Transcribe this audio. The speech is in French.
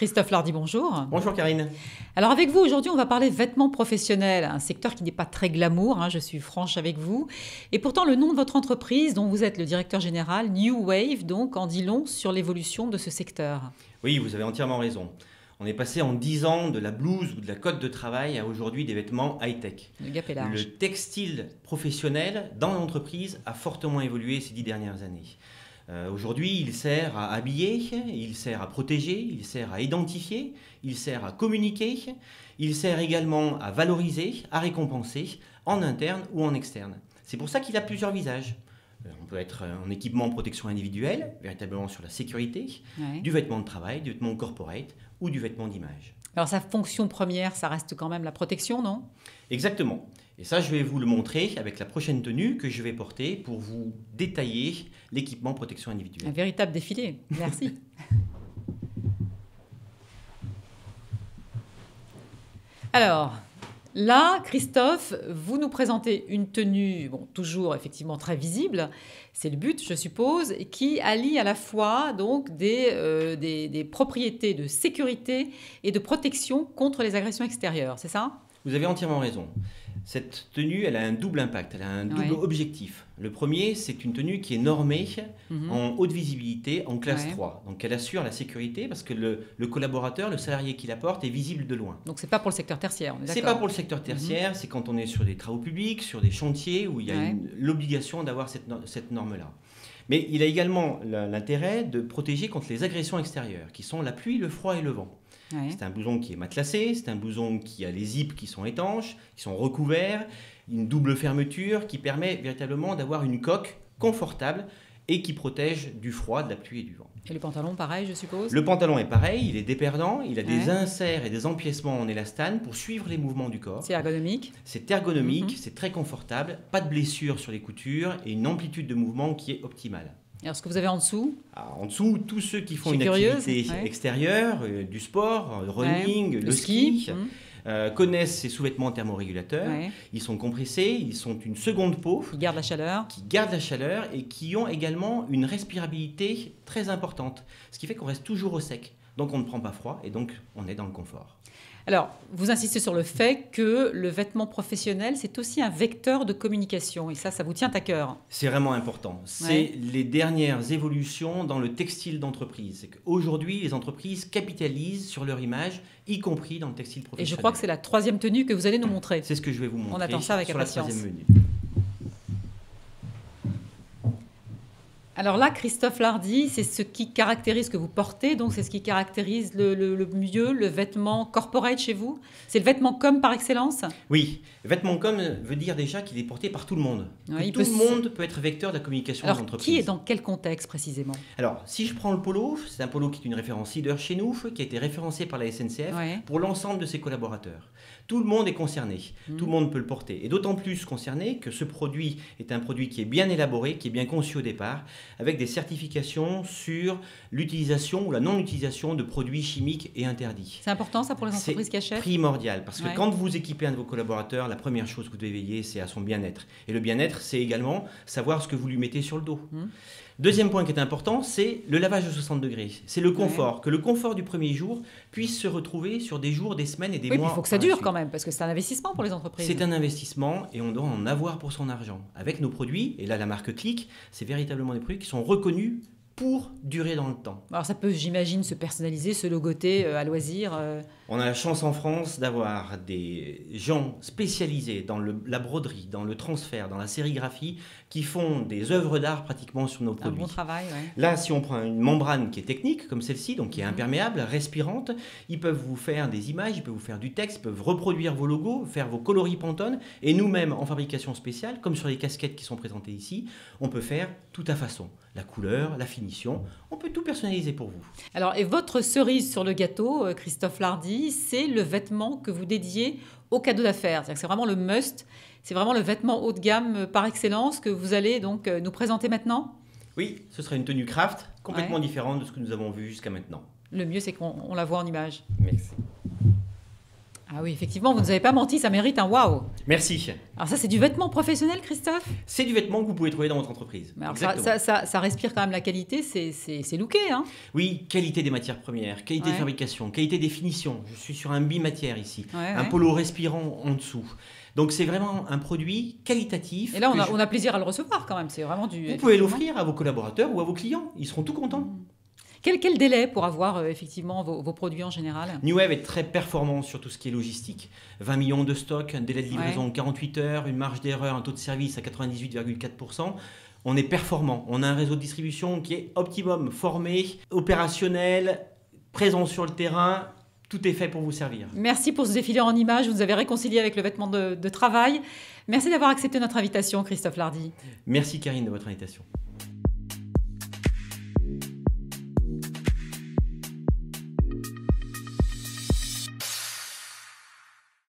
Christophe Lardy, bonjour. Bonjour Karine. Alors avec vous aujourd'hui, on va parler vêtements professionnels, un secteur qui n'est pas très glamour, hein, je suis franche avec vous. Et pourtant, le nom de votre entreprise, dont vous êtes le directeur général, New Wave, donc, en dit long sur l'évolution de ce secteur. Oui, vous avez entièrement raison. On est passé en 10 ans de la blouse ou de la cote de travail à aujourd'hui des vêtements high-tech. Le gap est large. Le textile professionnel dans l'entreprise a fortement évolué ces 10 dernières années. Aujourd'hui, il sert à habiller, il sert à protéger, il sert à identifier, il sert à communiquer, il sert également à valoriser, à récompenser, en interne ou en externe. C'est pour ça qu'il a plusieurs visages. On peut être en équipement protection individuelle, véritablement sur la sécurité, ouais, du vêtement de travail, du vêtement corporate ou du vêtement d'image. Alors sa fonction première, ça reste quand même la protection, non? Exactement. Et ça, je vais vous le montrer avec la prochaine tenue que je vais porter pour vous détailler l'équipement protection individuelle. Un véritable défilé. Merci. Alors... là, Christophe, vous nous présentez une tenue, bon, toujours effectivement très visible, c'est le but je suppose, qui allie à la fois donc, des propriétés de sécurité et de protection contre les agressions extérieures, c'est ça? Vous avez entièrement raison. Cette tenue, elle a un double impact, elle a un double, ouais, objectif. Le premier, c'est une tenue qui est normée, mmh, en haute visibilité, en classe, ouais, 3. Donc, elle assure la sécurité parce que le collaborateur, le salarié qui la porte, est visible de loin. Donc, ce n'est pas pour le secteur tertiaire, on est d'accord? Ce n'est pas pour le secteur tertiaire, mmh, c'est quand on est sur des travaux publics, sur des chantiers où il y a, ouais, l'obligation d'avoir cette norme-là. Mais il a également l'intérêt de protéger contre les agressions extérieures, qui sont la pluie, le froid et le vent. Ouais. C'est un blouson qui est matelassé, c'est un blouson qui a les zips qui sont étanches, qui sont recouverts, une double fermeture qui permet véritablement d'avoir une coque confortable et qui protège du froid, de la pluie et du vent. Et le pantalon, pareil, je suppose? Le pantalon est pareil, il est déperdant, il a, ouais, des inserts et des empiècements en élastane pour suivre les mouvements du corps. C'est ergonomique? C'est ergonomique, c'est très confortable, pas de blessure sur les coutures et une amplitude de mouvement qui est optimale. Alors, ce que vous avez en dessous? En dessous, tous ceux qui font une activité, ouais, extérieure, du sport, le running, ouais, le ski, connaissent ces sous-vêtements thermorégulateurs. Ouais. Ils sont compressés, ils sont une seconde peau. Qui gardent la chaleur. Qui gardent la chaleur et qui ont également une respirabilité très importante. Ce qui fait qu'on reste toujours au sec. Donc, on ne prend pas froid et donc, on est dans le confort. Alors, vous insistez sur le fait que le vêtement professionnel, c'est aussi un vecteur de communication. Et ça vous tient à cœur. C'est vraiment important. C'est, ouais, les dernières évolutions dans le textile d'entreprise. Aujourd'hui, les entreprises capitalisent sur leur image, y compris dans le textile professionnel. Et je crois que c'est la troisième tenue que vous allez nous montrer. C'est ce que je vais vous montrer. On attend ça avec impatience. La troisième tenue. Alors là, Christophe Lardy, c'est ce qui caractérise ce que vous portez, donc c'est ce qui caractérise le mieux le vêtement corporate chez vous? C'est le vêtement com par excellence? Oui, le vêtement com veut dire déjà qu'il est porté par tout le monde. Ouais, tout le monde peut être vecteur de la communication de l'entreprise. Qui et dans quel contexte précisément? Alors, si je prends le polo, c'est un polo qui est une référence leader chez nous, qui a été référencé par la SNCF, ouais, pour l'ensemble de ses collaborateurs. Tout le monde est concerné, mmh, tout le monde peut le porter. Et d'autant plus concerné que ce produit est un produit qui est bien élaboré, qui est bien conçu au départ, avec des certifications sur l'utilisation ou la non-utilisation de produits chimiques et interdits. C'est important ça pour les entreprises qui achètent? C'est primordial parce que, ouais, quand vous équipez un de vos collaborateurs, la première chose que vous devez veiller, c'est à son bien-être. Et le bien-être, c'est également savoir ce que vous lui mettez sur le dos. Mmh. Deuxième point qui est important, c'est le lavage de 60 degrés. C'est le confort, ouais, que le confort du premier jour puisse se retrouver sur des jours, des semaines et des, oui, mois. Il faut que ça dure quand même, parce que c'est un investissement pour les entreprises. C'est un investissement et on doit en avoir pour son argent. Avec nos produits, et là la marque Clique, c'est véritablement des produits qui sont reconnus pour durer dans le temps. Alors ça peut, j'imagine, se personnaliser, se logoter à loisir. On a la chance en France d'avoir des gens spécialisés dans la broderie, dans le transfert, dans la sérigraphie, qui font des œuvres d'art pratiquement sur nos produits. Un bon travail, ouais. Là, si on prend une membrane qui est technique, comme celle-ci, donc qui est imperméable, respirante, ils peuvent vous faire des images, ils peuvent vous faire du texte, ils peuvent reproduire vos logos, faire vos coloris Pantone, et nous-mêmes, en fabrication spéciale, comme sur les casquettes qui sont présentées ici, on peut faire tout à façon. La couleur, la finition. On peut tout personnaliser pour vous. Alors, et votre cerise sur le gâteau, Christophe Lardy, c'est le vêtement que vous dédiez au cadeau d'affaires. C'est vraiment le must, c'est vraiment le vêtement haut de gamme par excellence que vous allez donc nous présenter maintenant? Oui, ce sera une tenue Craft, complètement, ouais, différente de ce que nous avons vu jusqu'à maintenant. Le mieux, c'est qu'on la voit en image. Merci. Ah oui, effectivement, vous ne nous avez pas menti, ça mérite un waouh. Merci. Alors ça, c'est du vêtement professionnel, Christophe? C'est du vêtement que vous pouvez trouver dans votre entreprise. Alors ça respire quand même la qualité, c'est looké, hein? Oui, qualité des matières premières, qualité de fabrication, qualité des finitions. Je suis sur un bimatière ici, un polo respirant en dessous. Donc c'est vraiment un produit qualitatif. Et là, on a plaisir à le recevoir quand même, c'est vraiment du... Vous pouvez l'offrir à vos collaborateurs ou à vos clients, ils seront tout contents. Quel délai pour avoir effectivement vos produits en général? New Wave est très performant sur tout ce qui est logistique. 20 millions de stocks, un délai de livraison de 48 heures, une marge d'erreur, un taux de service à 98,4%. On est performant. On a un réseau de distribution qui est optimum, formé, opérationnel, présent sur le terrain. Tout est fait pour vous servir. Merci pour ce défilé en images. Vous nous avez réconcilié avec le vêtement de travail. Merci d'avoir accepté notre invitation, Christophe Lardy. Merci Karine de votre invitation.